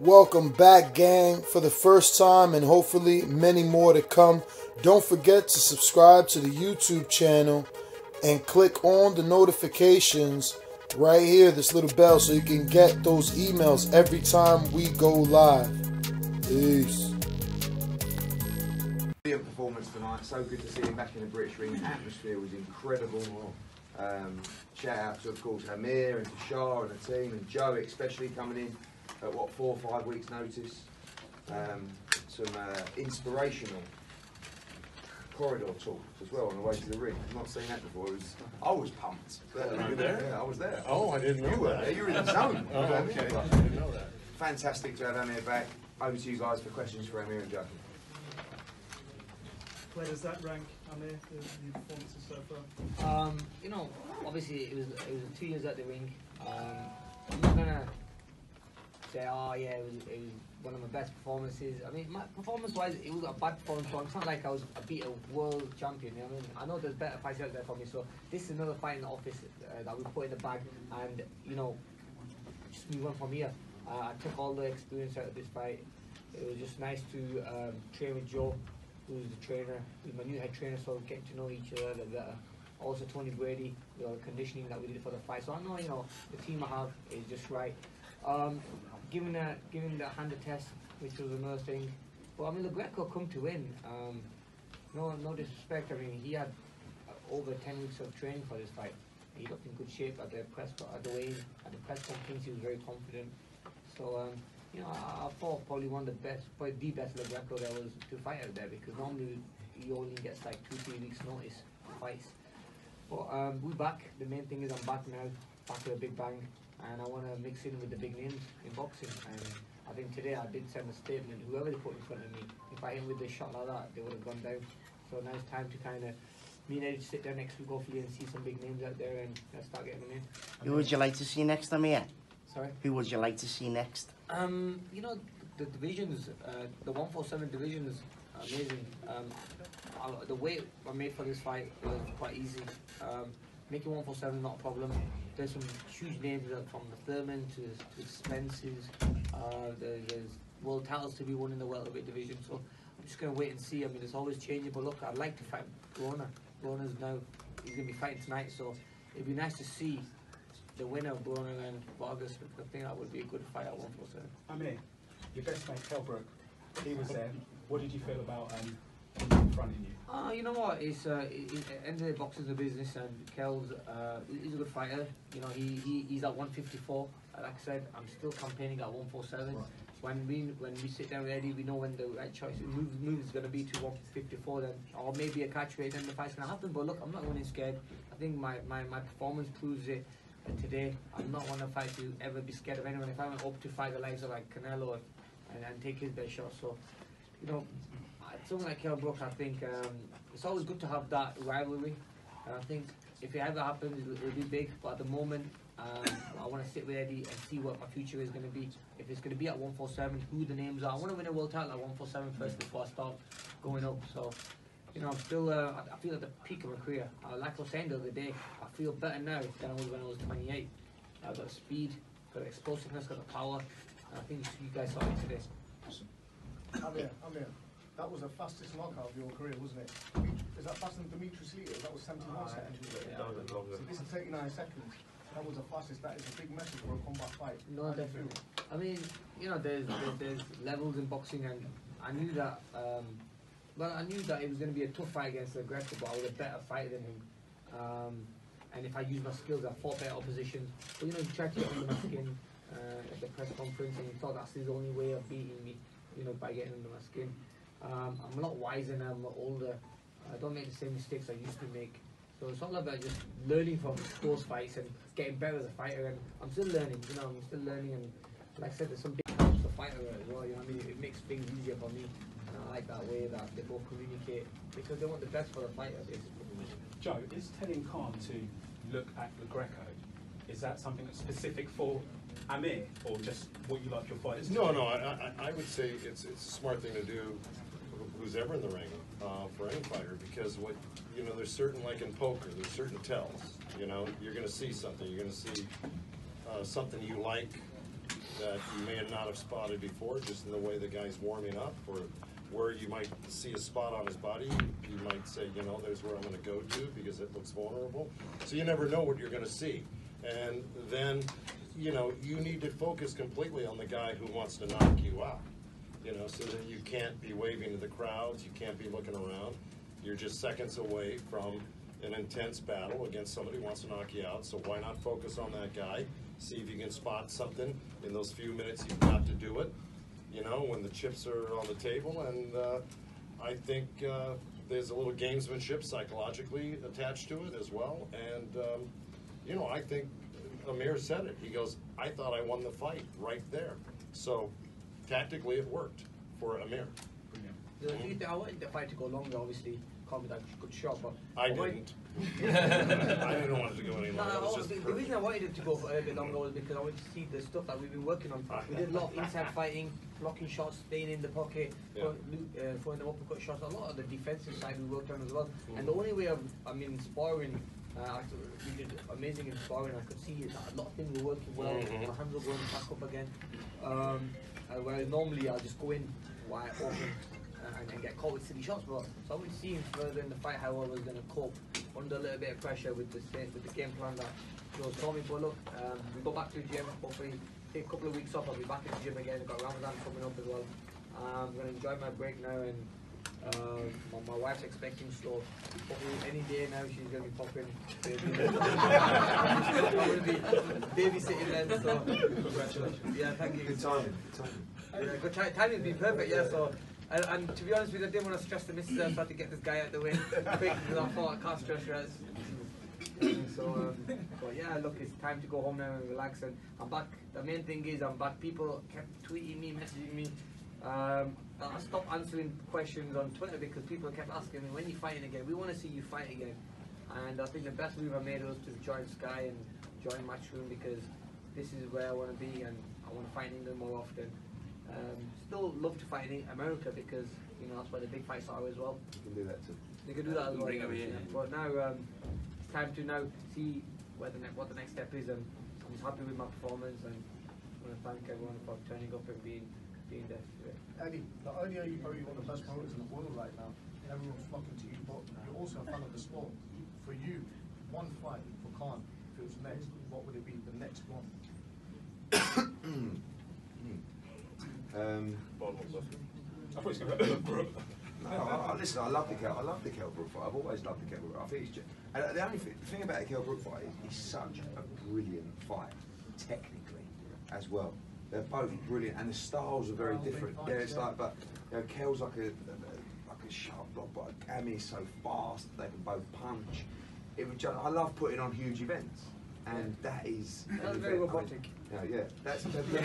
Welcome back, gang, for the first time and hopefully many more to come. Don't forget to subscribe to the YouTube channel and click on the notifications right here, this little bell, so you can get those emails every time we go live. Peace. Brilliant performance tonight. So good to see him back in the British ring. The atmosphere was incredible. Shout out to, of course, Amir and to Shaw and the team, and Joe especially coming in at what, 4 or 5 weeks notice. Some inspirational corridor talk as well on the way to the ring. I've not seen that before. I was pumped. Were you there? Yeah, I was there. Oh, I didn't know you were that. There. You were in the zone. Oh, okay. I didn't know that. Fantastic to have Amir back. Over to you guys for questions for Amir and Jackie. Where does that rank, Amir, the performances so far? You know, obviously it was 2 years at the ring. I'm not gonna say, oh yeah, it was one of my best performances. I mean, my performance-wise, it was a bad performance, so it's not like I was a world champion, you know what I mean? I know there's better fights out there for me, so this is another fight in the office that we put in the bag, and, you know, just move on from here. I took all the experience out of this fight. It was just nice to train with Joe, who's the trainer, who's my new head trainer, so we get to know each other a little better. Also Tony Brady, you know, the conditioning that we did for the fight, so I know, you know, the team I have is just right. Giving the hand a test, which was another thing. But I mean, Lo Greco come to win. No disrespect. I mean, he had over 10 weeks of training for this fight. He looked in good shape at the press, conference. He was very confident. So you know, I thought probably one of the best, probably the best Lo Greco there was to fight out there, because normally he only gets like 2-3 weeks notice to fights. But we're back. The main thing is I'm back now, back with a big bang. And I want to mix in with the big names in boxing, and I think today I did send a statement. Whoever they put in front of me, if I hit with a shot like that, they would have gone down. So now it's time to kind of, me and Eddie, sit down next week hopefully and see some big names out there, and let's start getting them in. Who would you like to see next, Amir? Sorry? Who would you like to see next? You know, the divisions, the 147 division is amazing. The weight I made for this fight was quite easy. Making 147 not a problem. There's some huge names from the Thurman to Spence's. There's world titles to be won in the welterweight division. So I'm just going to wait and see. I mean, it's always changing. But look, I'd like to fight Broner. Broner's now, he's going to be fighting tonight. So it'd be nice to see the winner of Broner and Vargas. I think that would be a good fight at 147. Amir, your best mate, Kell Brook, he was there. What did you feel about him in front of you? You know what? It's end of the boxing's a business, and Kell's he's a good fighter. You know, he's at 154. Like I said, I'm still campaigning at 147. Right. When we sit down with Eddie, we know when the right choice move is going to be to 154. Then, or maybe a catch rate, then the fight's going to happen. But look, I'm not going to be scared. I think my performance proves it today. I'm not one to fight to ever be scared of anyone. If I went up to fight the likes of like Canelo and take his best shot, so you know. Someone like Kell Brook, I think it's always good to have that rivalry, and I think if it ever happens, it'll be big. But at the moment, I want to sit with Eddie and see what my future is going to be. If it's going to be at 147, who the names are. I want to win a world title at 147 first before I start going up. So, you know, I'm still, I feel at the peak of my career. Like I was saying the other day, I feel better now than I was when I was 28. I've got the speed, got the explosiveness, got the power, and I think you guys saw it today. Awesome. I'm here. That was the fastest knockout of your career, wasn't it? Is that faster than Demetrius Lee? That was 79 seconds. Yeah, so this is 39 seconds. That was the fastest. That is a big message for a combat fight. No, definitely. I mean, you know, there's levels in boxing, and I knew that. Well, I knew that it was going to be a tough fight against Lo Greco, but I was a better fighter than him. And if I used my skills, I fought better opposition. But you know, he tried to get under my skin at the press conference, and he thought that's his only way of beating me. You know, by getting under my skin. I'm a lot wiser now, I'm older. I don't make the same mistakes I used to make. So it's all about just learning from those fights and getting better as a fighter. And I'm still learning, you know, I'm still learning. And like I said, there's some big helps to fighter as well, you know what I mean? It makes things easier for me. And I like that way that they both communicate, because they want the best for the fighter, basically. Joe, is telling Khan to look at Lo Greco, is that something that's specific for Amir, or just what you like your fighters? No, no, I would say it's a smart thing to do. Who's ever in the ring for any fighter, because what you know, there's certain, like in poker, there's certain tells. You know, you're going to see something you like, that you may not have spotted before, just in the way the guy's warming up, or where you might see a spot on his body, you might say, you know, there's where I'm going to go to because it looks vulnerable. So you never know what you're going to see. And then, you know, you need to focus completely on the guy who wants to knock you out, you know, so that you can't be waving to the crowds, you can't be looking around. You're just seconds away from an intense battle against somebody who wants to knock you out, so why not focus on that guy? See if you can spot something in those few minutes you've got to do it, you know, when the chips are on the table. And I think there's a little gamesmanship psychologically attached to it as well. And, you know, I think Amir said it. He goes, I thought I won the fight right there. So tactically it worked for Amir. Yeah. I wanted the fight to go longer, obviously. That good shot, but I didn't. I didn't want it to go any longer. No, the reason I wanted it to go for a bit longer was because I wanted to see the stuff that we've been working on. We did a lot of inside fighting, blocking shots, staying in the pocket, throwing them uppercut shots. A lot of the defensive side we worked on as well. And the only way of, I mean, sparring, we did amazing in sparring. I could see is that a lot of things were working well. My hands were going back up again, where normally I just go in wide open. And get caught with silly shots, but so I would see him further in the fight how I was going to cope under a little bit of pressure with the game plan that Joe told me. But look, we go back to the gym, hopefully take a couple of weeks off. I'll be back at the gym again. I've got Ramadan coming up as well. I'm going to enjoy my break now, and my wife's expecting, so probably any day now she's going to be popping. I'm going to be babysitting then, so congratulations. Yeah, thank you. Good timing. Good timing. Timing's been perfect. Yeah, so. And to be honest with you, I didn't want to stress the missus out, so I had to get this guy out of the way quick because I thought I can't stress her out. So, but yeah, look, it's time to go home now and relax. And I'm back. The main thing is I'm back. People kept tweeting me, messaging me. I stopped answering questions on Twitter because people kept asking me, when are you fighting again? We want to see you fight again. And I think the best move I made was to join Sky and join Matchroom because this is where I want to be and I want to fight England more often. Still love to fight in America because, you know, that's where the big fights are as well. You can do that too. They can do that as well. Bring over here. But now it's time to now see what the next step is, and I'm just happy with my performance, and I want to thank everyone for turning up and being there today. Eddie, not only are you probably one of the best promoters in the world right now, and everyone's flocking to you, but you're also a fan of the sport. For you, one fight for Khan, if it was next, what would it be, the next one? Listen, I love the Kell Brook fight. I've always loved the Kell Brook fight. I think it's just, and the only thing about the Kell Brook fight is it's such a brilliant fight, technically, as well. They're both brilliant, and the styles are very different. Fights, yeah, it's like, but you know, Kell's like a sharp block, but Amir's so fast they can both punch. It would just, I love putting on huge events, and that is very robotic. No, yeah, that's very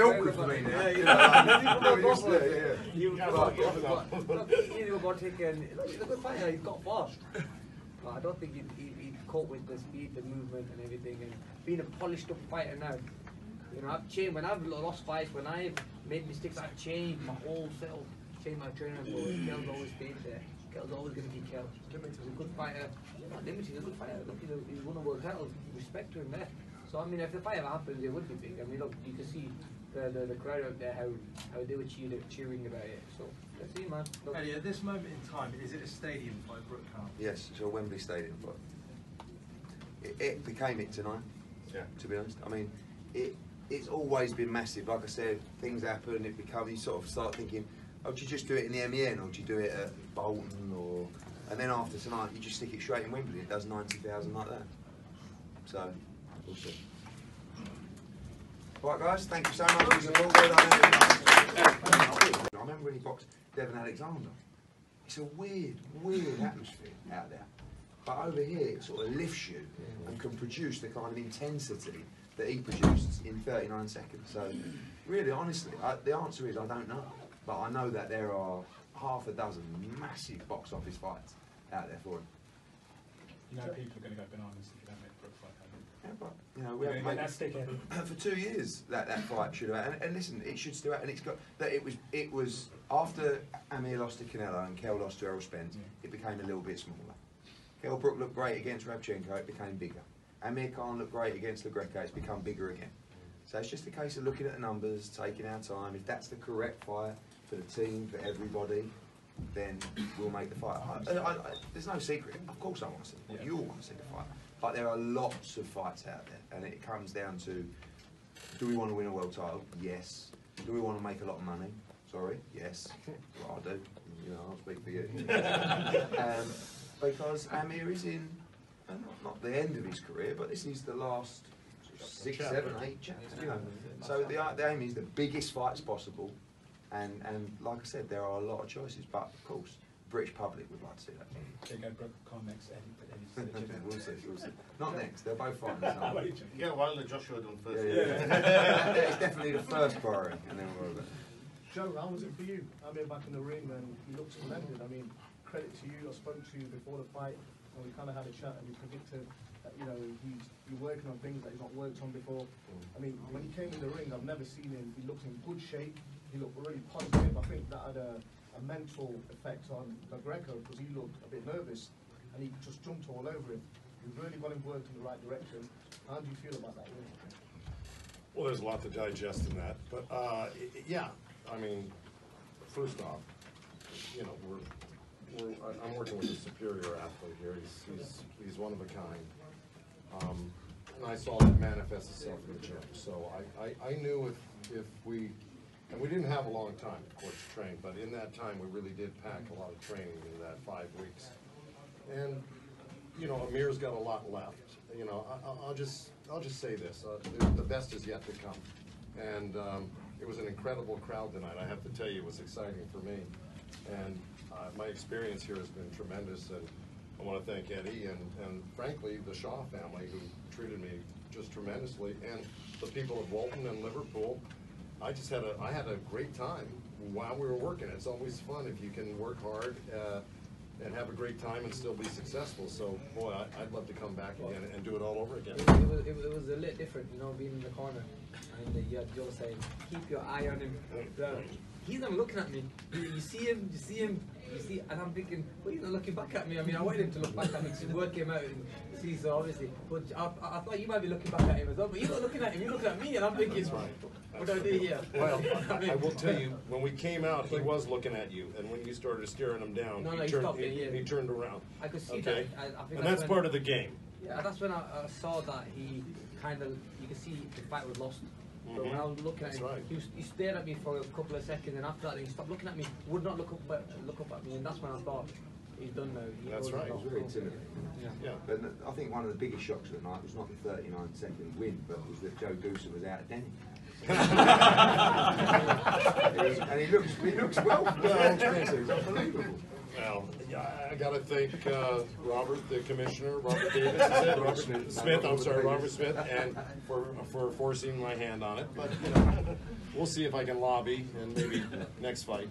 awkward for me now. He's robotic and he's a good fighter, he's got fast. I don't think he'd cope with the speed, the movement and everything, and being a polished up fighter now. You know, I've changed, when I've lost fights, when I've made mistakes, I've changed my whole self, changed my trainer, and Kell's always stayed there. Kell's always going to be Kell. He's a good fighter. He's a good fighter. Look, he's won a world title. Respect to him there. So, I mean, if the fight ever happens, it would be big. I mean, look, you can see the crowd out there, how they were cheering about it. So, let's see, man. Look. Eddie, at this moment in time, is it a stadium fight, Brook Khan? Yes, it's a Wembley Stadium fight. It became it tonight, yeah, to be honest. I mean, it's always been massive. Like I said, things happen, it becomes, you sort of start thinking, oh, do you just do it in the MEN, or do you do it at Bolton, or... And then after tonight, you just stick it straight in Wembley. It does 90,000 like that. So, we'll see. All right, guys, thank you so much. I remember when he boxed Devin Alexander. It's a weird, weird atmosphere out there. But over here, it sort of lifts you and can produce the kind of intensity that he produced in 39 seconds. So, really, honestly, the answer is I don't know. But I know that there are half a dozen massive box office fights out there for him. You know people are going to go bananas if you don't make a Brook fight, haven't you? Yeah, but, you know, we haven't made that stick for 2 years that fight should have, and listen, it should still happen. It's got, that it was after Amir lost to Canelo and Kell lost to Errol Spence, it became a little bit smaller. Kell Brook looked great against Rabchenko, it became bigger. Amir Khan looked great against Lo Greco. It's become bigger again. So it's just a case of looking at the numbers, taking our time. If that's the correct fight for the team, for everybody, then we'll make the fight. There's no secret. Of course I want to see the fight. You all want to see the fight. But there are lots of fights out there, and it comes down to, do we want to win a world title? Yes. Do we want to make a lot of money? Sorry, yes. Well, I do. You know, I'll speak for you. Because Amir is in, not the end of his career, but this is the last 6, 7, 8 chapters. You know. So the aim is the biggest fights possible. And like I said, there are a lot of choices, but of course, British public would like to see that. There you go, Brooke, Con next, Eddie. We'll see, we'll see. Not next, they're both fine. Yeah, well, the Joshua done first. Yeah. It's definitely the first priority, and then we'll over. Joe, how was it for you? I mean, back in the ring, and you looked splendid. I mean, credit to you. I spoke to you before the fight, and we kind of had a chat, and you predicted that, you know, you're working on things that he's not worked on before. I mean, when he came in the ring, I've never seen him. He looked in good shape. He looked really positive. I think that had a mental effect on Lo Greco, because he looked a bit nervous and he just jumped all over him. You've really got him worked in the right direction. How do you feel about that? Well, there's a lot to digest in that, but yeah, I mean, first off, you know, I'm working with a superior athlete here. He's one of a kind, and I saw that manifest itself in the gym. So I knew if we. And we didn't have a long time, of course, to train, but in that time, we really did pack a lot of training in that 5 weeks. And, you know, Amir's got a lot left. You know, I'll just say this, the best is yet to come. And it was an incredible crowd tonight. I have to tell you, it was exciting for me. And my experience here has been tremendous, and I want to thank Eddie and frankly, the Shaw family, who treated me just tremendously, and the people of Walton and Liverpool. I had a great time while we were working. It's always fun if you can work hard and have a great time and still be successful. So, boy, I'd love to come back again and do it all over again. It was a little different, you know, being in the corner. And Joe saying, keep your eye on him. He's not looking at me. You see him, and I'm thinking, well, he's not looking back at me. I mean, I wanted him to look back at me to work him out and see, so obviously. But I thought you might be looking back at him as well, but you're not looking at him, you're looking at me, and I'm thinking, right. What do I do here? Well, I will tell you, when we came out, he was looking at you, and when you started staring him down, he turned around. I could see that. I think and that's part of the game. Yeah, that's when I saw that he kind of, you could see the fight was lost. But when I was looking at him, right. He stared at me for a couple of seconds, and after that he stopped looking at me, would not look up at me, and that's when I thought, he's done now. That's right, he was very intimidating. Yeah. But I think one of the biggest shocks of the night was not the 39-second win, but was that Joe Goosen was out of Denny. And he looks well. It's unbelievable. Well, I got to thank Robert, the commissioner, Robert Davis, Robert Smith, and for forcing my hand on it. But you know, we'll see if I can lobby and maybe next fight.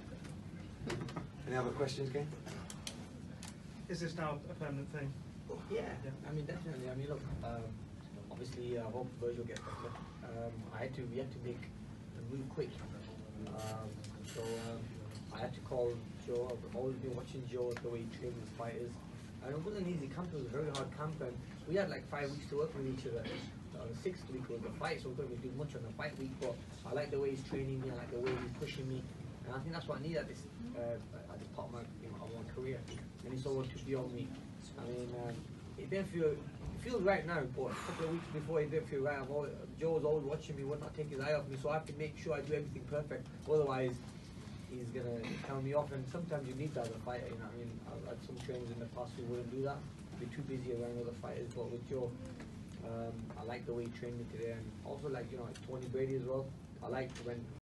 Any other questions, Ken? Is this now a permanent thing? Yeah. I mean, definitely. I mean, look, obviously, I hope Virgil gets better. We had to make a move quick. I had to call Joe. I've always been watching Joe, the way he trains his fighters. And it wasn't an easy camp, it was a very hard camp, and we had like 5 weeks to work with each other. The 6th week was the fight, so we couldn't do much on the fight week, but I like the way he's training me, I like the way he's pushing me, and I think that's what I need at this part of my, you know, of my career. And it's all to be on me. I mean, it didn't feel right now, but a couple of weeks before it didn't feel right. Joe was always watching me, would not take his eye off me, so I have to make sure I do everything perfect, otherwise he's gonna tell me off, and sometimes you need that as a fighter, you know what I mean? I've had some trainers in the past who wouldn't do that, be too busy around other fighters, but with Joe, I like the way he trained me today, and also like, you know, like Tony Brady as well. I like when